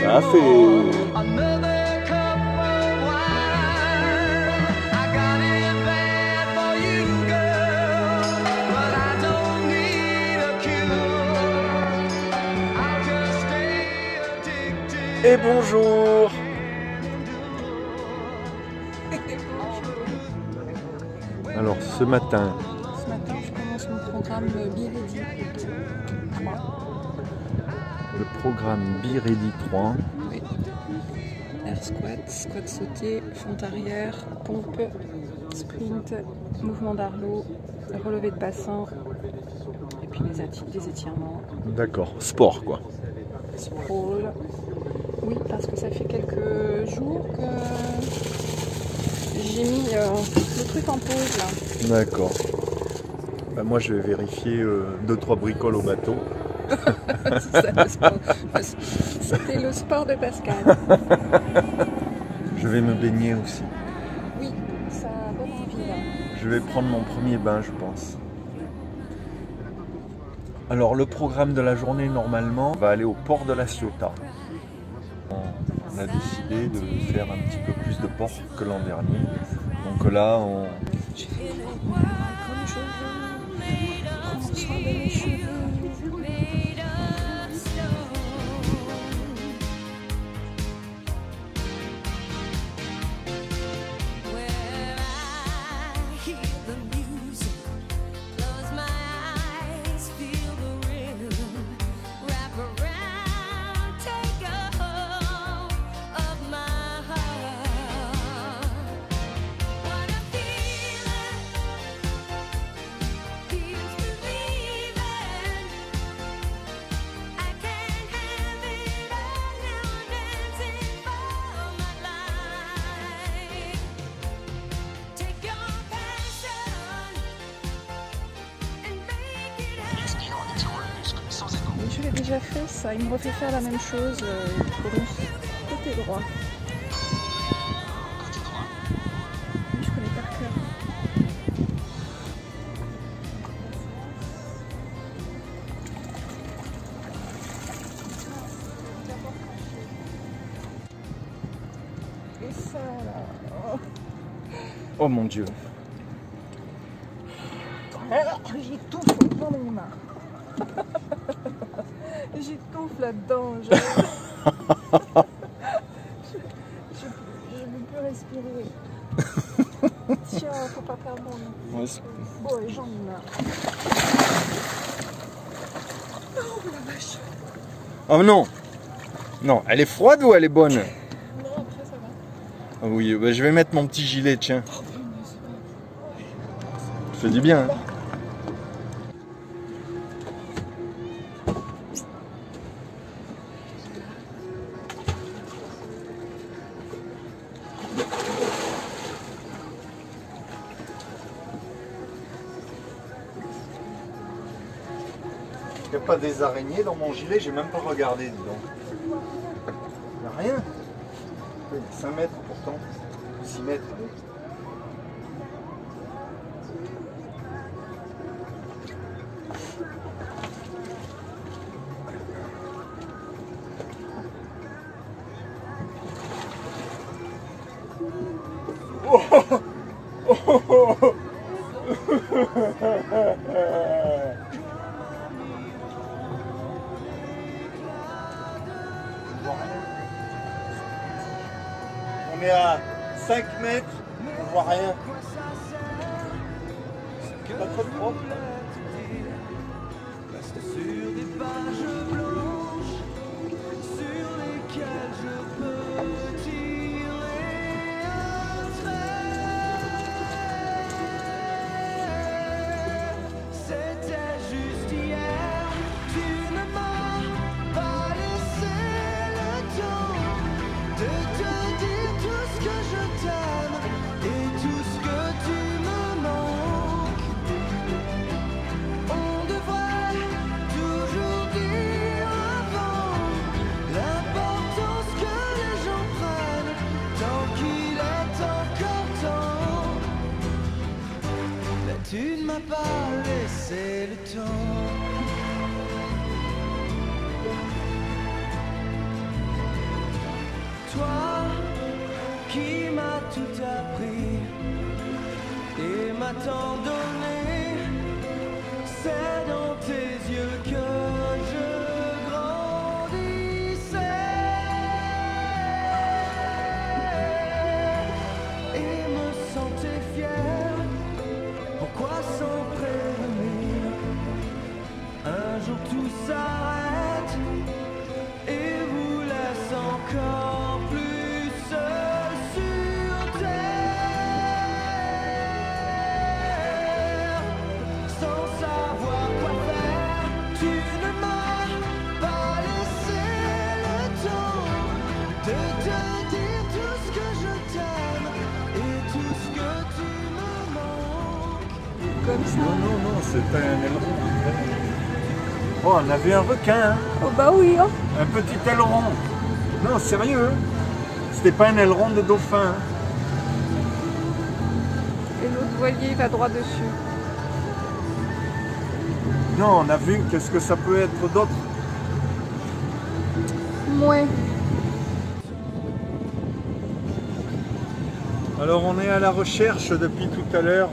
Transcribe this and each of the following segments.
Café. Et bonjour. Alors ce matin je commence mon programme Birédi. Le programme Birédi 3. Oui. Air squat, squat sauté, fente arrière, pompe, sprint, mouvement d'arlot, relevé de bassin et puis les étirements. D'accord, sport quoi. Sprawl. Oui, parce que ça fait quelques jours que j'ai mis le truc en pause là. D'accord. Bah, moi je vais vérifier 2-3 bricoles au bateau. C'était le sport de Pascal. Je vais me baigner aussi. Oui, ça a bonne envie là. Je vais prendre mon premier bain, je pense. Alors le programme de la journée normalement va aller au port de La Ciotat. On a décidé de faire un petit peu plus de port que l'an dernier. Donc là on... Je l'ai déjà fait ça, il me refait faire la même chose côté droit. Côté droit. Je connais par cœur. Et ça là. Oh mon Dieu. J'ai tout dans mes mains. J'étouffe là-dedans, je ne peux plus respirer. Tiens, faut pas perdre mon nom. Bon, les gens m'ont marre. Oh la vache. Oh non. Non, elle est froide ou elle est bonne? Non, après ça va. Oh, oui, bah, je vais mettre mon petit gilet, tiens. Oh, ça fait du bien. Hein. Il n'y a pas des araignées dans mon gilet, j'ai même pas regardé, dis donc. Il n'y a rien. Il y a 5 mètres pourtant, 6 mètres. Oh oh oh oh oh. On est à 5 mètres, on voit rien. C'est pas trop propre. Sur des pages blanches, sur lesquelles je peux tirer un trait. C'était juste hier. tout appris et m'a tant donné. C'est dans tes yeux que je grandissais et me sentais fier. Pourquoi s'en prévenir? Un jour tout s'arrête et vous laisse encore. Non, c'est pas un aileron. Oh, on a vu un requin, hein. Oh bah oui, hein. Un petit aileron. Non, sérieux. C'était pas un aileron de dauphin. Et l'autre voilier, il va droit dessus. Non, on a vu, qu'est-ce que ça peut être d'autre? Mouais. Alors on est à la recherche depuis tout à l'heure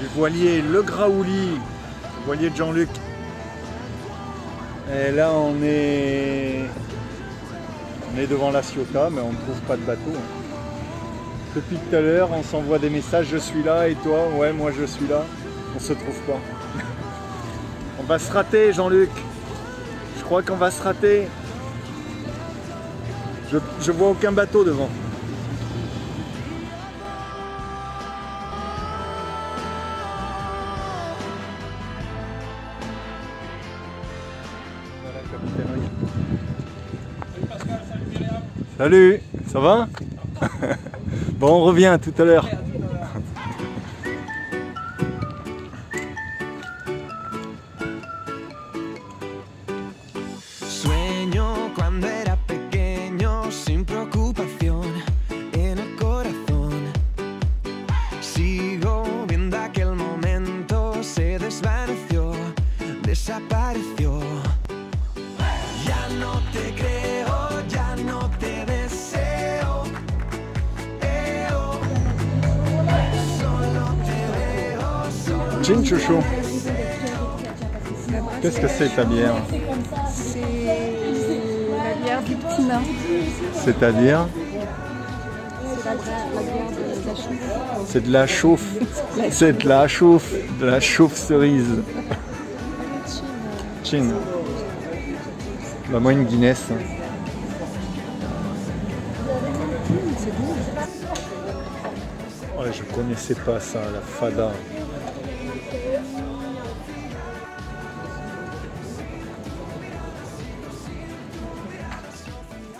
du voilier Le Graouli, le voilier de Jean-Luc. Et là on est devant La Ciotat, mais on ne trouve pas de bateau. Depuis tout à l'heure on s'envoie des messages, je suis là et toi, ouais moi je suis là. On se trouve pas. On va se rater Jean-Luc. Je crois qu'on va se rater. Je vois aucun bateau devant. Salut, ça va? Bon, on revient à tout à l'heure. Gin chouchou. Qu'est-ce que c'est ta bière? C'est la bière du petit nain. C'est-à-dire? C'est de la chauffe. C'est de la chauffe. De la chauffe cerise. Gin. Bah moi une Guinness. Ouais, je connaissais pas ça, la fada.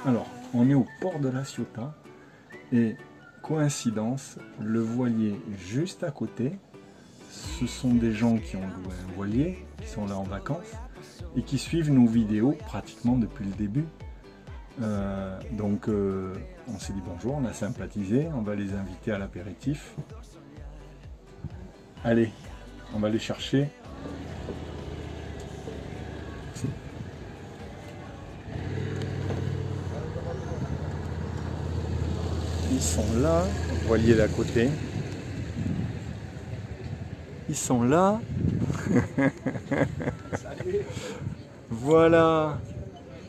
Alors, on est au port de La Ciotat et coïncidence, le voilier juste à côté, ce sont des gens qui ont loué un voilier, qui sont là en vacances et qui suivent nos vidéos pratiquement depuis le début. Donc on s'est dit bonjour, on a sympathisé, on va les inviter à l'apéritif. Allez, on va les chercher. Ils sont là, voilier d'à côté. Ils sont là. Salut. Voilà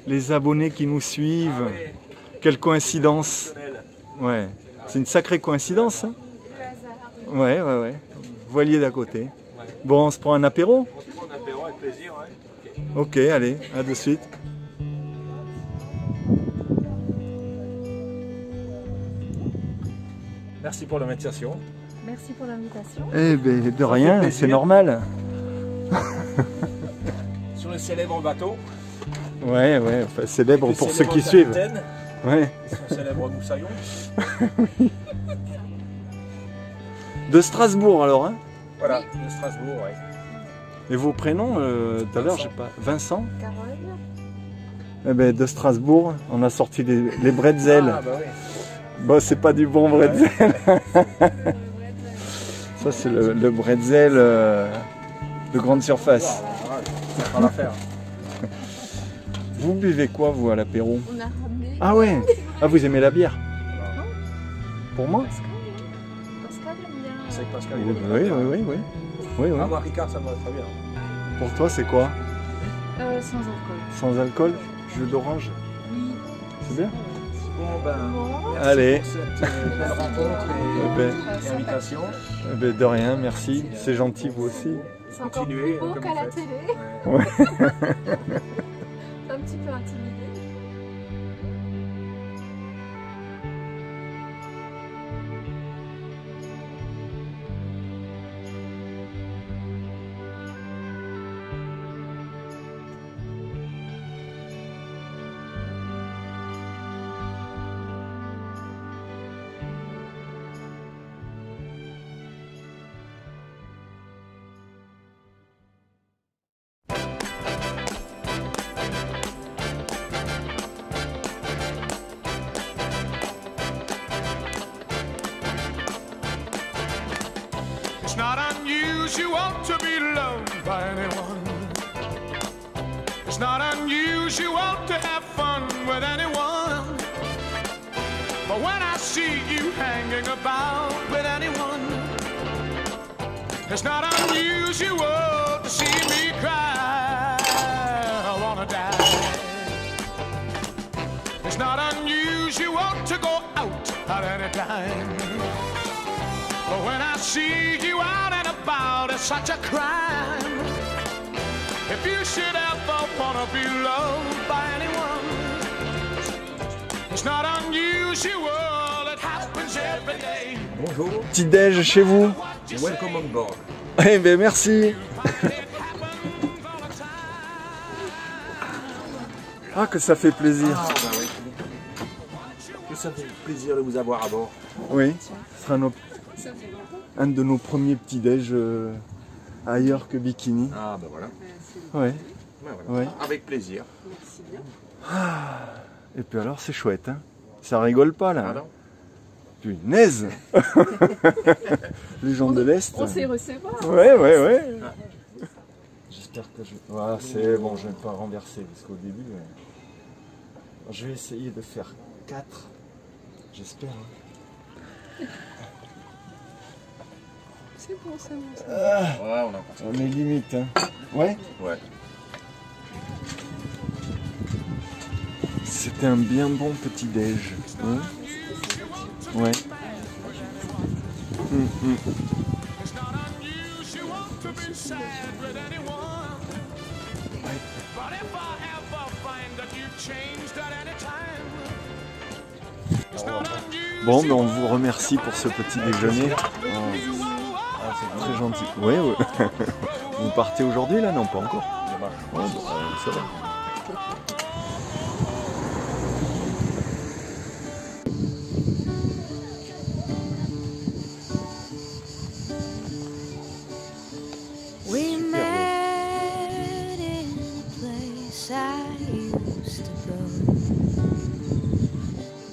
les abonnés qui nous suivent. Quelle coïncidence. Ouais, c'est une sacrée coïncidence. Hein. Ouais. Voilier d'à côté. Bon, on se prend un apéro. On se prend un apéro avec plaisir. Ok, allez, à de suite. Merci pour l'invitation. Merci pour l'invitation. Eh ben de rien, c'est normal. Sur le célèbre bateau. Ouais, enfin, célèbre pour ceux qui suivent. Ouais. Son célèbre Moussaillon. Oui. De Strasbourg alors, hein. Voilà, de Strasbourg, ouais. Et vos prénoms, tout à l'heure, j'ai pas. Vincent. Carole. Eh ben de Strasbourg, on a sorti les bretzels. Ah bah oui. Bon, c'est pas du bon bretzel. Ça, c'est le bretzel de grande surface. Vous buvez quoi, vous, à l'apéro? On a ramené. Ah ouais? Ah, vous aimez la bière? Pour moi Pascal aime bien. C'est avec Pascal. Oui. Ah, moi, Ricard, ça me va très bien. Pour toi, c'est quoi? Sans alcool. Sans alcool, jus d'orange. Oui. C'est bien. Bon, ben, merci. Allez. Pour cette belle rencontre et invitation. De rien, merci. C'est gentil, vous aussi. C'est encore plus beau qu'à la télé. Ouais. Un petit peu intimidé. It's not unusual to have fun with anyone, but when I see you hanging about with anyone, it's not unusual to see me cry, I wanna die. It's not unusual to go out at any time, but when I see you out and about, it's such a crime. If you should ever wanna be loved by anyone, it's not unusual, it happens every day. Bonjour. Petit déj chez vous. Welcome on board. Eh ben merci. Ah que ça fait plaisir. Ah, bah oui. Que ça fait plaisir de vous avoir à bord. Oui. Ce sera un de nos premiers petits déj ailleurs que Bikini. Ah ben voilà. Ouais. Ben voilà. Ouais. Avec plaisir. Merci bien. Ah, et puis alors c'est chouette, hein. Ça rigole pas là. Ah, punaise. Les gens de l'Est. On sait recevoir. Ouais. Ah. J'espère que je... Voilà, c'est bon, je vais pas renverser parce qu'au début... Je vais essayer de faire 4. J'espère. Hein. C'est bon, c'est bon, c'est bon. Ouais, on est limite, hein. Ouais. Ouais. C'était un bien bon petit déj. Hein. Ouais. Bon, mais on vous remercie pour ce petit déjeuner. Oh. Très gentil. Oui. Vous partez aujourd'hui là? Non, pas encore. Oh, ça va. We met in a place I used to go.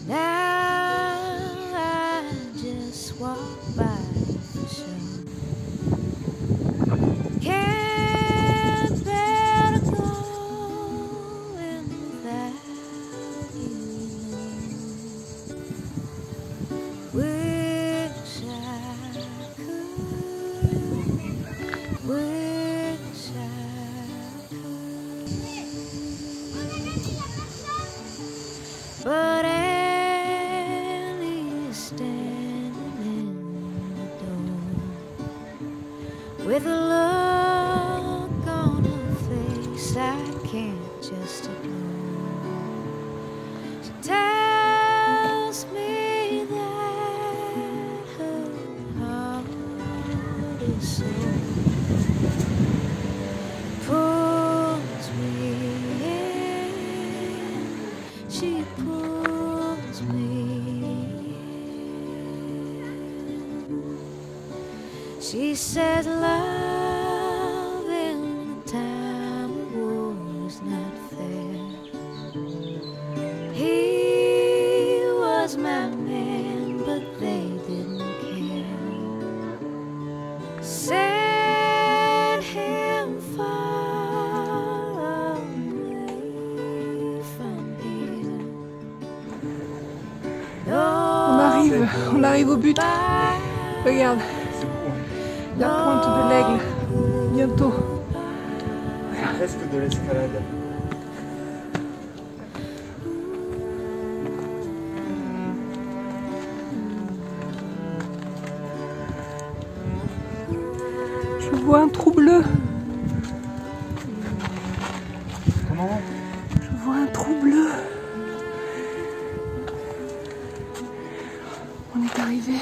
Now I just walk by the show. With a look on her face I can't just ignore. She tells me that her heart is sore. Pulls me in, she pulls me in. She says love in the time of war was not fair. He was my man, but they didn't care. Sent him far away from here. On arrive arrive, au but. Regarde, la pointe de l'aigle, bientôt. C'est presque de l'escalade. Je vois un trou bleu. Comment ? Je vois un trou bleu. On est arrivé.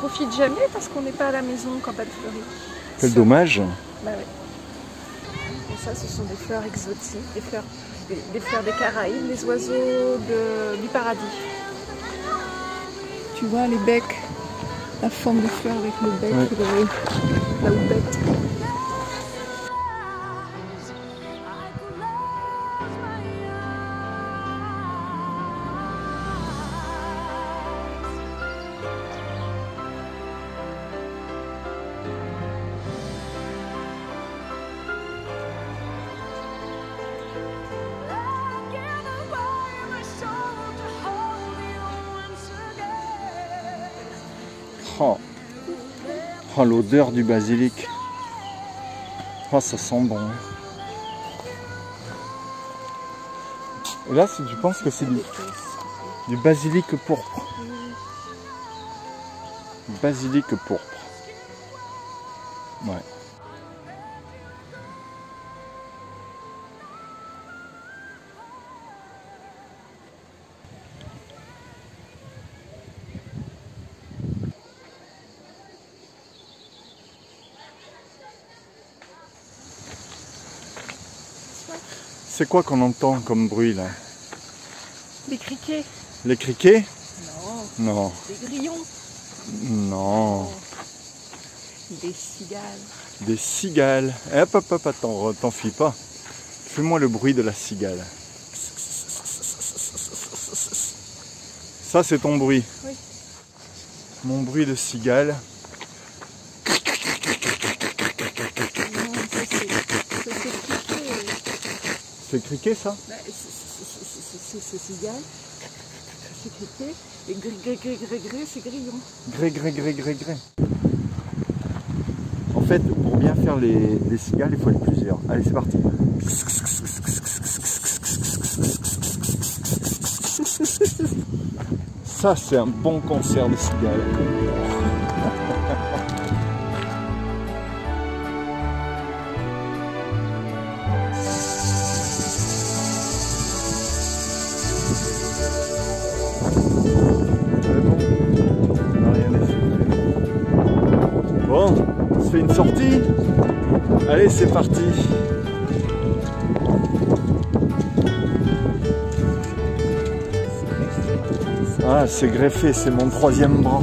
Profite jamais parce qu'on n'est pas à la maison quand elle fleurit. Quel dommage. Bah oui. Ça, ce sont des fleurs exotiques, des fleurs des Caraïbes, les oiseaux du paradis. Tu vois les becs, la forme des fleurs avec le bec, ouais. La houppette. Oh, oh l'odeur du basilic. Oh, ça sent bon. Et là, je pense que c'est du basilic pourpre. basilic pourpre. Ouais. C'est quoi qu'on entend comme bruit là? Des criquets. Les criquets? Non. Non. Des grillons? Non. Des cigales. Des cigales. Eh, hop, hop, hop, attends, t'enfuis pas. Fais-moi le bruit de la cigale. Ça, c'est ton bruit. Oui. Mon bruit de cigale. C'est criquet, ça? C'est cigale. C'est criquet. Et gré, gré, gré, gré, gré, c'est grillon. Gré, gré, gré, gré, gré. En fait, pour bien faire les cigales, il faut être plusieurs. Allez, c'est parti. Ça, c'est un bon concert de cigales. Allez, c'est parti. Ah, c'est greffé, c'est mon troisième bras.